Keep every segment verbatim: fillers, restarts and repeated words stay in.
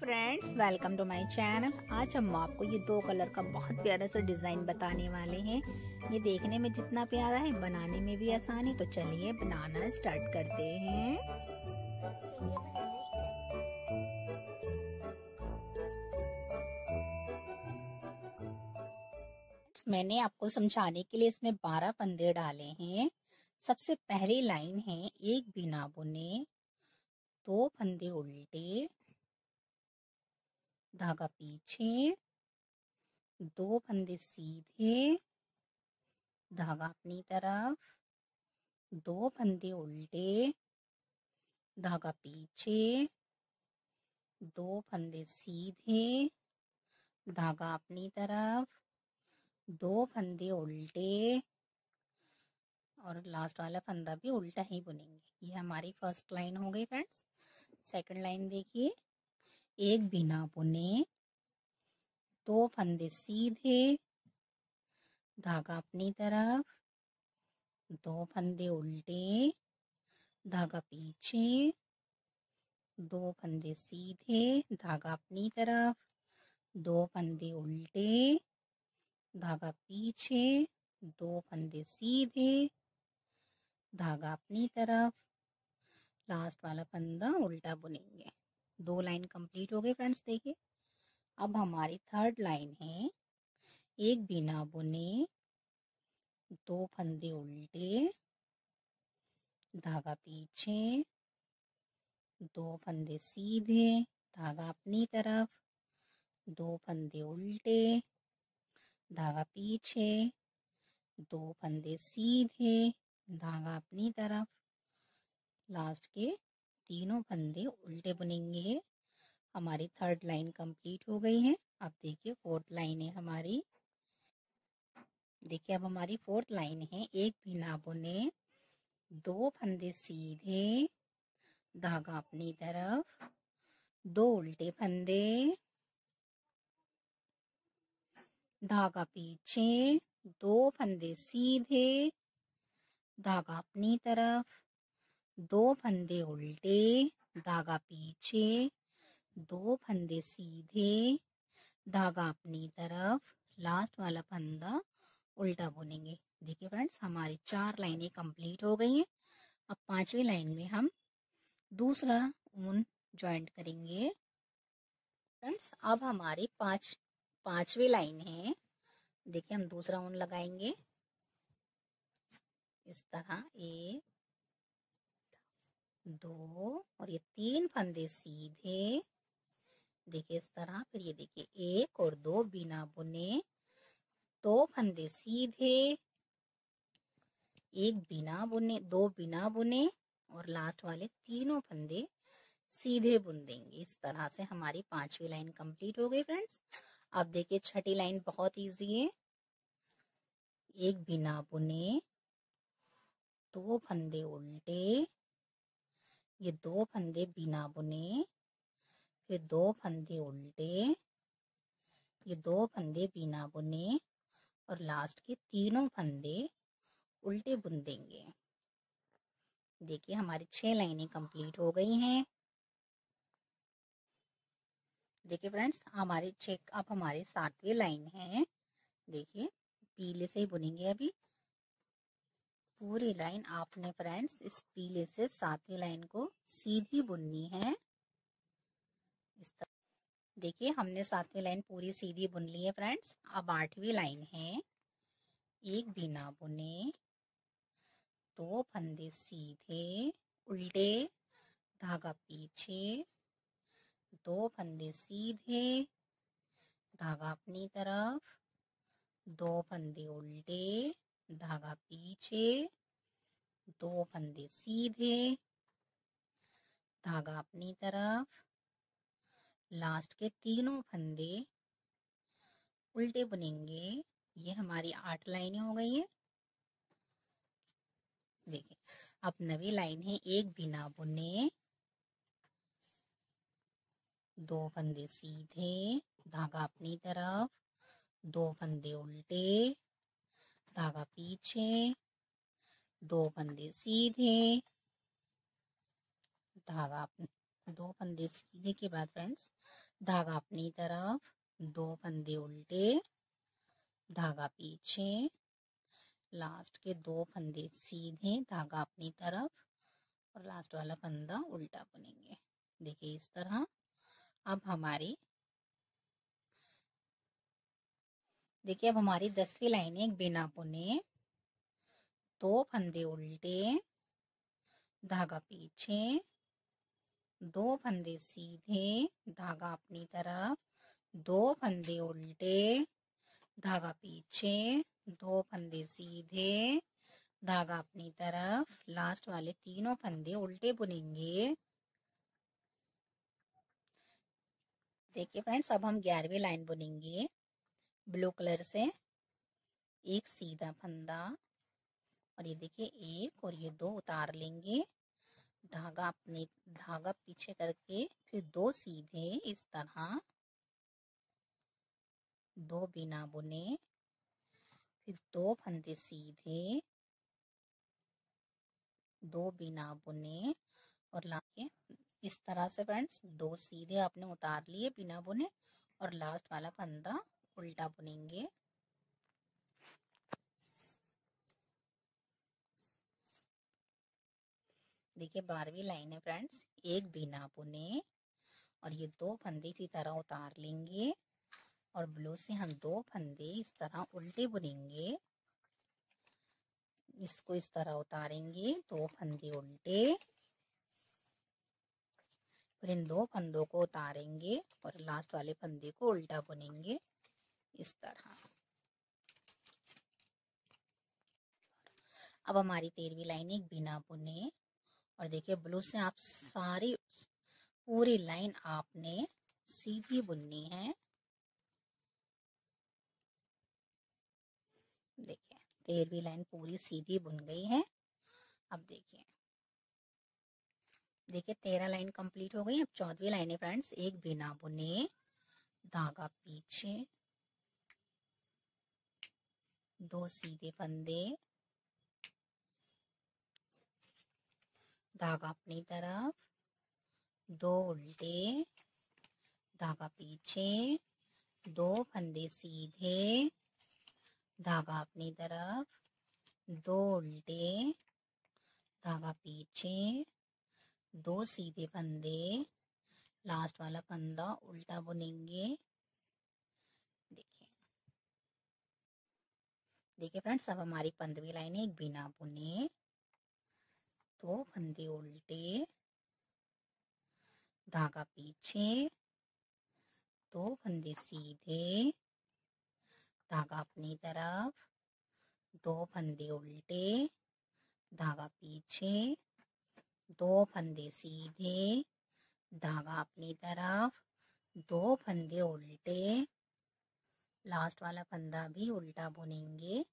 Friends, welcome to my channel. आज हम आपको ये दो कलर का बहुत प्यारा सा डिज़ाइन बताने वाले हैं। ये देखने में जितना प्यारा है बनाने में भी आसान है। तो चलिए बनाना स्टार्ट करते हैं। मैंने आपको समझाने के लिए इसमें बारह फंदे डाले हैं। सबसे पहली लाइन है एक बिना बुने, दो फंदे उल्टे, धागा पीछे, दो फंदे सीधे, धागा अपनी तरफ, दो फंदे उल्टे, धागा पीछे, दो फंदे सीधे, धागा अपनी तरफ, दो फंदे उल्टे और लास्ट वाला फंदा भी उल्टा ही बुनेंगे। ये हमारी फर्स्ट लाइन हो गई फ्रेंड्स। सेकंड लाइन देखिए, एक बिना बुने, दो फंदे सीधे, धागा अपनी तरफ, दो फंदे उल्टे, धागा पीछे, दो फंदे सीधे, धागा अपनी तरफ, दो फंदे उल्टे, धागा पीछे, दो फंदे सीधे, धागा अपनी तरफ, लास्ट वाला फंदा उल्टा बुनेंगे। दो लाइन कंप्लीट हो गई फ्रेंड्स। देखिए अब हमारी थर्ड लाइन है एक बिना बुने, दो फंदे उल्टे, धागा पीछे, दो फंदे सीधे, धागा अपनी तरफ, दो फंदे उल्टे, धागा पीछे, दो फंदे सीधे, धागा अपनी तरफ, लास्ट के तीनों फंदे उल्टे बुनेंगे। हमारी थर्ड लाइन कंप्लीट हो गई है। अब देखिए फोर्थ लाइन है हमारी। देखिए अब हमारी फोर्थ लाइन है एक बिना बुने, दो फंदे सीधे, धागा अपनी तरफ, दो उल्टे फंदे, धागा पीछे, दो फंदे सीधे, धागा अपनी तरफ, दो फंदे उल्टे, धागा पीछे, दो फंदे सीधे, धागा अपनी तरफ, लास्ट वाला फंदा उल्टा बुनेंगे। देखिए फ्रेंड्स हमारी चार लाइनें कंप्लीट हो गई हैं। अब पांचवी लाइन में हम दूसरा ऊन जॉइंट करेंगे। फ्रेंड्स अब हमारी पांच पांचवी लाइन है। देखिए हम दूसरा ऊन लगाएंगे इस तरह, एक, दो और ये तीन फंदे सीधे। देखिए इस तरह, फिर ये देखिए एक और दो बिना बुने, दो फंदे सीधे, एक बिना बुने, दो बिना बुने और लास्ट वाले तीनों फंदे सीधे बुन देंगे। इस तरह से हमारी पांचवी लाइन कंप्लीट हो गई फ्रेंड्स। अब देखिए छठी लाइन बहुत इजी है। एक बिना बुने, दो फंदे उल्टे, ये दो फंदे बिना बुने, फिर दो फंदे उल्टे, ये दो फंदे बिना बुने और लास्ट के तीनों फंदे उल्टे बुन देंगे। देखिए हमारी छह लाइनें कंप्लीट हो गई हैं। देखिए फ्रेंड्स हमारे चेक अब हमारे सातवीं लाइन है। देखिए पीले से ही बुनेंगे अभी पूरी लाइन। आपने फ्रेंड्स इस पीले से सातवीं लाइन को सीधी बुननी है इस तरह। देखिए हमने सातवीं लाइन पूरी सीधी बुन ली है फ्रेंड्स। अब आठवीं लाइन है एक बिना बुने, दो फंदे सीधे उल्टे, धागा पीछे, दो फंदे सीधे, धागा अपनी तरफ, दो फंदे उल्टे, धागा पीछे, दो फंदे सीधे, धागा अपनी तरफ, लास्ट के तीनों फंदे उल्टे बुनेंगे। ये हमारी आठ लाइनें हो गई है। देखिए अब नवी लाइन है एक बिना बुने, दो फंदे सीधे, धागा अपनी तरफ, दो फंदे उल्टे, धागा पीछे, दो फंदे सीधे, धागा दो फंदे सीधे के बाद फ्रेंड्स धागा अपनी तरफ, दो फंदे उल्टे, धागा पीछे, लास्ट के दो फंदे सीधे, धागा अपनी तरफ और लास्ट वाला फंदा उल्टा बुनेंगे। देखिए इस तरह अब हमारी देखिए अब हमारी दसवीं लाइन है बिना बुने, दो फंदे उल्टे, धागा पीछे, दो फंदे सीधे, धागा अपनी तरफ, दो फंदे उल्टे, धागा पीछे, दो फंदे सीधे, धागा अपनी तरफ, लास्ट वाले तीनों फंदे उल्टे बुनेंगे। देखिए फ्रेंड्स अब हम ग्यारहवीं लाइन बुनेंगे। ब्लू कलर से एक सीधा फंदा और ये देखिए एक और ये दो उतार लेंगे, धागा अपने धागा पीछे करके फिर दो सीधे, इस तरह दो बिना बुने, फिर दो फंदे सीधे, दो बिना बुने और लाके इस तरह से फ्रेंड्स दो सीधे आपने उतार लिए बिना बुने और लास्ट वाला फंदा उल्टा बुनेंगे। देखिए बारहवीं लाइन है फ्रेंड्स, एक बिना बुने और ये दो फंदे इसी तरह उतार लेंगे और ब्लू से हम दो फंदे इस तरह उल्टे बुनेंगे, इसको इस तरह उतारेंगे, दो फंदे उल्टे, फिर इन दो फंदों को उतारेंगे और लास्ट वाले फंदे को उल्टा बुनेंगे इस तरह। अब हमारी तेरहवीं लाइन एक बिना बुने और देखिए ब्लू से आप सारी पूरी लाइन आपने सीधी बुननी है। देखिए तेरहवीं लाइन पूरी सीधी बुन गई है। अब देखिए देखिए तेरह लाइन कंप्लीट हो गई। अब चौदहवीं लाइन है फ्रेंड्स, एक बिना बुने, धागा पीछे, दो सीधे फंदे, धागा अपनी तरफ, दो उल्टे, धागा पीछे, दो फंदे सीधे, धागा अपनी तरफ, दो उल्टे, धागा पीछे, दो सीधे फंदे, लास्ट वाला फंदा उल्टा बुनेंगे। देखिए देखिए फ्रेंड्स अब हमारी पंद्रहवीं लाइन है एक बिना बुने, दो फंदे उल्टे, धागा पीछे, दो फंदे सीधे, धागा अपनी तरफ, दो फंदे उल्टे, धागा पीछे, दो फंदे सीधे, धागा अपनी तरफ, दो फंदे उल्टे, लास्ट वाला फंदा भी उल्टा बुनेंगे।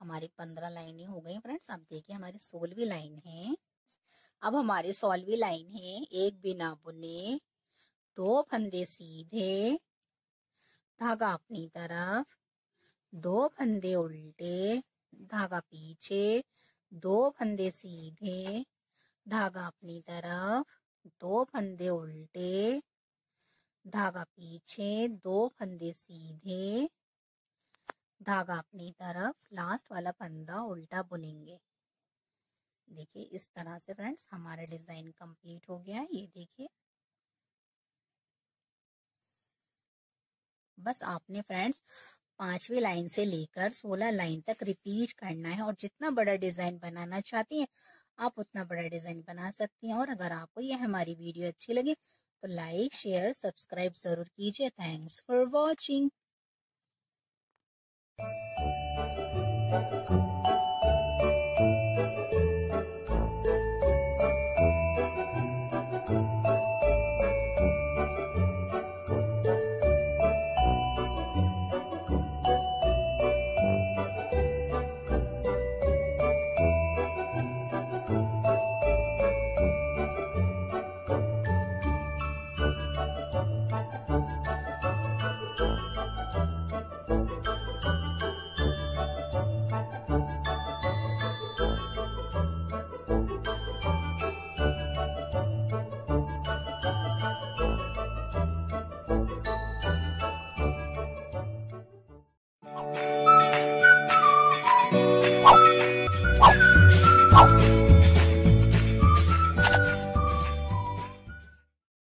हमारी पंद्रह लाइनें हो गई फ्रेंड्स। अब देखिए हमारी सोलहवीं लाइन है। अब हमारी सोलहवीं लाइन है एक बिना बुने, दो फंदे सीधे, धागा अपनी तरफ, दो फंदे उल्टे, धागा पीछे, दो फंदे सीधे, धागा अपनी तरफ, दो फंदे उल्टे, धागा पीछे, दो फंदे सीधे, धागा अपनी तरफ, लास्ट वाला फंदा उल्टा बुनेंगे। देखिए इस तरह से फ्रेंड्स हमारा डिजाइन कंप्लीट हो गया। ये देखिए बस आपने फ्रेंड्स पांचवी लाइन से लेकर सोलह लाइन तक रिपीट करना है और जितना बड़ा डिजाइन बनाना चाहती हैं आप उतना बड़ा डिजाइन बना सकती हैं। और अगर आपको यह हमारी वीडियो अच्छी लगे तो लाइक शेयर सब्सक्राइब जरूर कीजिए। Thanks for watching.